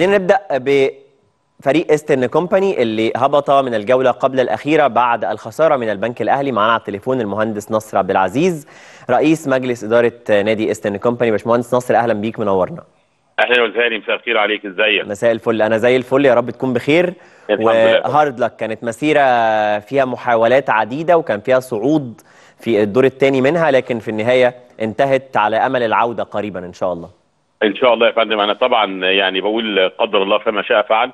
خلينا نبدأ بفريق إيسترن كومباني اللي هبط من الجولة قبل الأخيرة بعد الخسارة من البنك الأهلي. معانا على التليفون المهندس نصر عبد العزيز رئيس مجلس إدارة نادي إيسترن كومباني. باشمهندس نصر أهلا بيك، منورنا. أهلا وسهلا، مساء الخير عليك، إزيك؟ مساء الفل، أنا زي الفل، يا رب تكون بخير. وهارد لك، كانت مسيرة فيها محاولات عديدة وكان فيها صعود في الدور الثاني منها، لكن في النهاية انتهت على أمل العودة قريبا إن شاء الله. ان شاء الله يا فندم. انا طبعا يعني بقول قدر الله فما شاء فعل.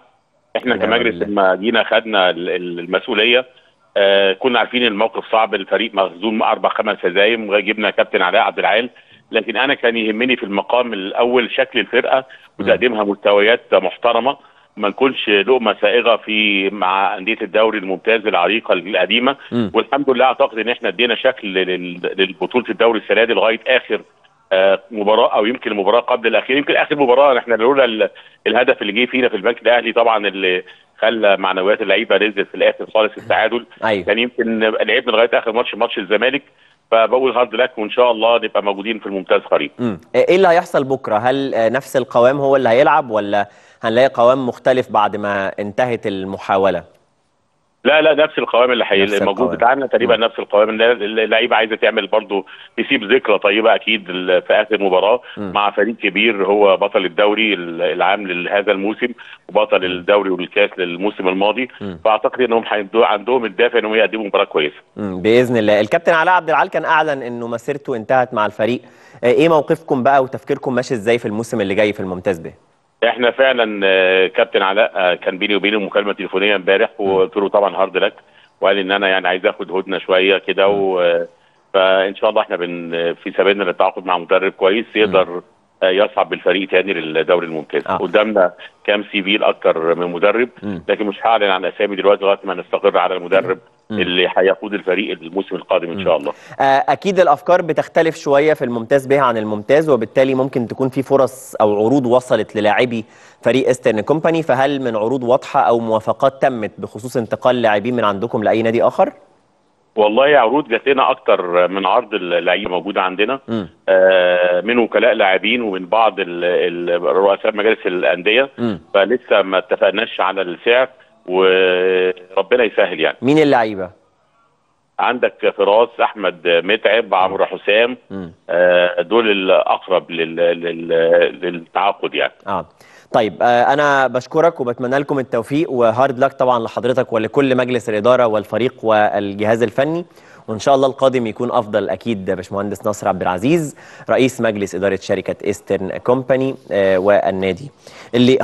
احنا كمجلس لما جينا خدنا المسؤوليه كنا عارفين الموقف صعب، الفريق مخزون 4-5 هزايم، جبنا كابتن علاء عبد العال، لكن انا كان يهمني في المقام الاول شكل الفرقه وتقديمها مستويات محترمه، ما نكونش لقمه سائغه في مع انديه الدوري الممتاز العريقه القديمه. والحمد لله اعتقد ان احنا ادينا شكل للبطوله الدوري السنه دي لغايه اخر مباراه، او يمكن المباراه قبل الاخير، يمكن اخر مباراه. احنا لولا الهدف اللي جه فينا في البنك الاهلي طبعا اللي خلى معنويات اللعيبه نزلت في الاخر خالص التعادل، أيوة. يعني يمكن لعبنا لغايه اخر ماتش الزمالك، فبقول هارد لك وان شاء الله نبقى موجودين في الممتاز قريب. ايه اللي هيحصل بكره؟ هل نفس القوام هو اللي هيلعب ولا هنلاقي قوام مختلف بعد ما انتهت المحاوله؟ لا نفس القوام اللي الموجود بتاعنا تقريبا نفس القوام. اللعيبه عايزه تعمل برضه تسيب ذكرى طيبه اكيد في اخر مباراه مع فريق كبير هو بطل الدوري العام لهذا الموسم وبطل الدوري والكاس للموسم الماضي، فاعتقد انهم عندهم الدافع انهم يقدموا مباراه كويسه باذن الله. الكابتن علاء عبد العال كان اعلن انه مسيرته انتهت مع الفريق، ايه موقفكم بقى وتفكيركم ماشي ازاي في الموسم اللي جاي في الممتاز ده؟ احنا فعلا كابتن علاء كان بيني وبينه مكالمه تليفونيه امبارح، وقلت له طبعا هارد لك، وقال ان انا يعني عايز اخد هدنه شويه كده، فان شاء الله احنا في سبيلنا للتعاقد مع مدرب كويس يقدر يصعد بالفريق تاني للدوري الممتاز. قدامنا كام CV لاكثر من مدرب، لكن مش هعلن عن اسامي دلوقتي لغايه ما نستقر على المدرب اللي هيقود الفريق الموسم القادم ان شاء الله. اكيد الافكار بتختلف شويه في الممتاز بها عن الممتاز، وبالتالي ممكن تكون في فرص او عروض وصلت للاعبي فريق إيسترن كومباني، فهل من عروض واضحه او موافقات تمت بخصوص انتقال لاعبين من عندكم لاي نادي اخر؟ والله عروض جات لنا اكتر من عرض اللعيبه موجوده عندنا، من وكلاء لاعبين ومن بعض رؤساء مجالس الانديه، فلسه ما اتفقناش على السعر وربنا يسهل. يعني مين اللعيبه؟ عندك فراس، احمد، متعب، عمرو، حسام، دول الاقرب للتعاقد يعني. طيب، انا بشكرك وبتمنى لكم التوفيق، وهارد لك طبعا لحضرتك ولكل مجلس الاداره والفريق والجهاز الفني، وان شاء الله القادم يكون افضل اكيد. باشمهندس نصر عبد العزيز رئيس مجلس اداره شركه إيسترن كومباني والنادي اللي